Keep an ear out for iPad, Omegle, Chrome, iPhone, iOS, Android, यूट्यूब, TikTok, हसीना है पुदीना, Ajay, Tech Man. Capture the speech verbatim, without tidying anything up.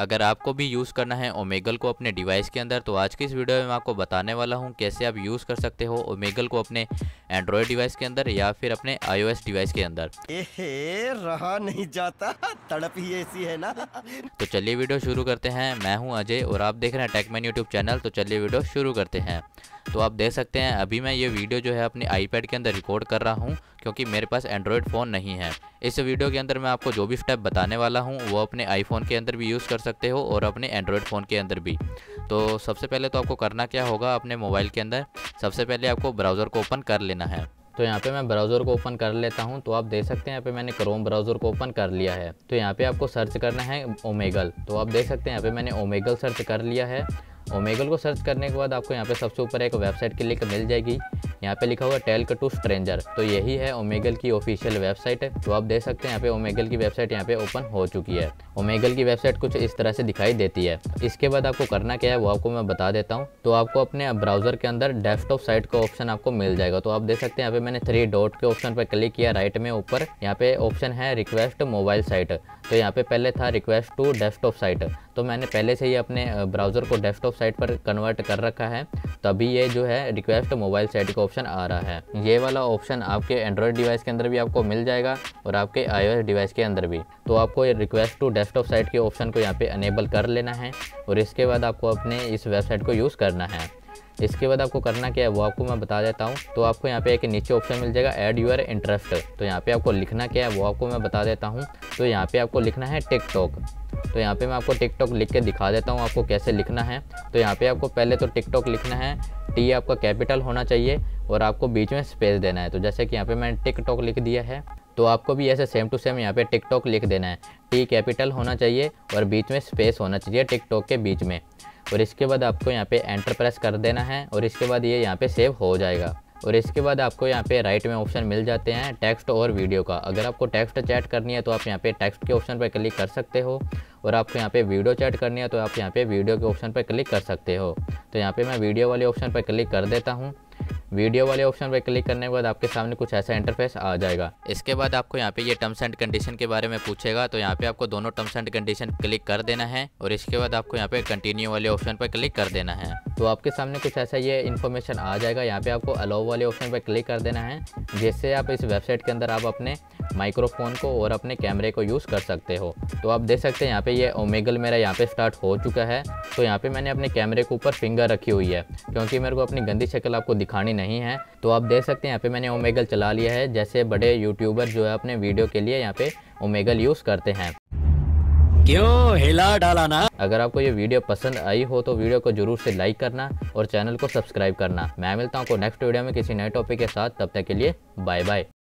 अगर आपको भी यूज़ करना है ओमेगल को अपने डिवाइस के अंदर तो आज की इस वीडियो में मैं आपको बताने वाला हूं कैसे आप यूज़ कर सकते हो ओमेगल को अपने एंड्रॉयड डिवाइस के अंदर या फिर अपने आईओएस डिवाइस के अंदर। एहे, रहा नहीं जाता, तड़प ही ऐसी है ना। तो चलिए वीडियो शुरू करते हैं। मैं हूं अजय और आप देख रहे हैं टेक मैन यूट्यूब चैनल। तो चलिए वीडियो शुरू करते हैं। तो आप देख सकते हैं अभी मैं ये वीडियो जो है अपने आईपैड के अंदर रिकॉर्ड कर रहा हूँ क्योंकि मेरे पास एंड्रॉयड फ़ोन नहीं है। इस वीडियो के अंदर मैं आपको जो भी स्टेप बताने वाला हूँ वो अपने आईफोन के अंदर भी यूज़ कर सकते हो और अपने एंड्रॉयड फ़ोन के अंदर भी। तो सबसे पहले तो आपको करना क्या होगा, अपने मोबाइल के अंदर सबसे पहले आपको ब्राउज़र को ओपन कर लेना है। तो यहाँ पे मैं ब्राउज़र को ओपन कर लेता हूँ। तो आप देख सकते हैं यहाँ पे मैंने क्रोम ब्राउज़र को ओपन कर लिया है। तो यहाँ पे आपको सर्च करना है ओमेगल। तो आप देख सकते हैं यहाँ पे मैंने ओमेगल सर्च कर लिया है। ओमेगल को सर्च करने के बाद आपको यहाँ पे सबसे ऊपर एक वेबसाइट की लिंक मिल जाएगी। यहाँ पे लिखा हुआ टेल्क टू स्ट्रेंजर। तो यही है ओमेगल की ऑफिशियल वेबसाइट है। तो आप देख सकते हैं यहाँ पे ओमेगल की वेबसाइट यहाँ पे ओपन हो चुकी है। ओमेगल की वेबसाइट कुछ इस तरह से दिखाई देती है। इसके बाद आपको करना क्या है वो आपको मैं बता देता हूँ। तो आपको अपने ब्राउजर के अंदर डेस्कटॉप साइट का ऑप्शन आपको मिल जाएगा। तो आप देख सकते हैं यहाँ पे मैंने थ्री डॉट के ऑप्शन पर क्लिक किया। राइट में ऊपर यहाँ पे ऑप्शन है रिक्वेस्ट मोबाइल साइट। तो यहाँ पे पहले था रिक्वेस्ट टू डेस्कटॉप साइट। तो मैंने पहले से ही अपने ब्राउजर को डेस्कटॉप साइट पर कन्वर्ट कर रखा है, तभी ये जो है रिक्वेस्ट मोबाइल साइट का ऑप्शन आ रहा है। ये वाला ऑप्शन आपके एंड्रॉयड डिवाइस के अंदर भी आपको मिल जाएगा और आपके आईओएस डिवाइस के अंदर भी। तो आपको ये रिक्वेस्ट टू डेस्कटॉप साइट के ऑप्शन को यहाँ पे अनेबल कर लेना है और इसके बाद आपको अपने इस वेबसाइट को यूज़ करना है। इसके बाद आपको करना क्या है वो आपको मैं बता देता हूँ। तो आपको यहाँ पे एक नीचे ऑप्शन मिल जाएगा ऐड यूर इंटरेस्ट। तो यहाँ पे आपको लिखना क्या है वो आपको मैं बता देता हूँ। तो यहाँ पे आपको लिखना है टिकटॉक। तो यहाँ पे मैं आपको टिकटॉक लिख के दिखा देता हूँ आपको कैसे लिखना है। तो यहाँ पे आपको पहले तो टिकटॉक लिखना है, टी आपका कैपिटल होना चाहिए और आपको बीच में स्पेस देना है। तो जैसे कि यहाँ पे मैंने टिकटॉक लिख दिया है तो आपको भी ऐसे सेम टू सेम यहाँ पे टिकटॉक लिख देना है। टी कैपिटल होना चाहिए और बीच में स्पेस होना चाहिए टिकटॉक के बीच में। और इसके बाद आपको यहाँ पे एंटर प्रेस कर देना है और इसके बाद ये यहाँ पे सेव हो जाएगा। और इसके बाद आपको यहाँ पे राइट में ऑप्शन मिल जाते हैं टेक्स्ट और वीडियो का। अगर आपको टेक्स्ट चैट करनी है तो आप यहाँ पे टेक्स्ट के ऑप्शन पर क्लिक कर सकते हो और आपको यहाँ पे वीडियो चैट करनी है तो आप यहाँ पे वीडियो के ऑप्शन पर क्लिक कर सकते हो। तो यहाँ पे मैं वीडियो वाले ऑप्शन पर क्लिक कर देता हूँ। वीडियो वाले ऑप्शन पर क्लिक करने के बाद आपके सामने कुछ ऐसा इंटरफेस आ जाएगा। इसके बाद आपको यहाँ पे ये टर्म्स एंड कंडीशन के बारे में पूछेगा। तो यहाँ पे आपको दोनों टर्म्स एंड कंडीशन क्लिक कर देना है और इसके बाद आपको यहाँ पे कंटिन्यू वाले ऑप्शन पर क्लिक कर देना है। तो आपके सामने कुछ ऐसा ये इन्फॉर्मेशन आ जाएगा। यहाँ पे आपको अलाउ वाले ऑप्शन पर क्लिक कर देना है, जिससे आप इस वेबसाइट के अंदर आप अपने माइक्रोफोन को और अपने कैमरे को यूज़ कर सकते हो। तो आप देख सकते हैं यहाँ पे ये ओमेगल मेरा यहाँ पे स्टार्ट हो चुका है। तो यहाँ पे मैंने अपने कैमरे के ऊपर फिंगर रखी हुई है क्योंकि मेरे को अपनी गंदी शक्ल आपको दिखानी नहीं है। तो आप देख सकते हैं यहाँ पे मैंने ओमेगल चला लिया है, जैसे बड़े यूट्यूबर जो है अपने वीडियो के लिए यहाँ पे ओमेगल यूज़ करते हैं। क्यों हिला डाला ना। अगर आपको ये वीडियो पसंद आई हो तो वीडियो को जरूर से लाइक करना और चैनल को सब्सक्राइब करना। मैं मिलता हूँ आपको नेक्स्ट वीडियो में किसी नए टॉपिक के साथ। तब तक के लिए बाय बाय।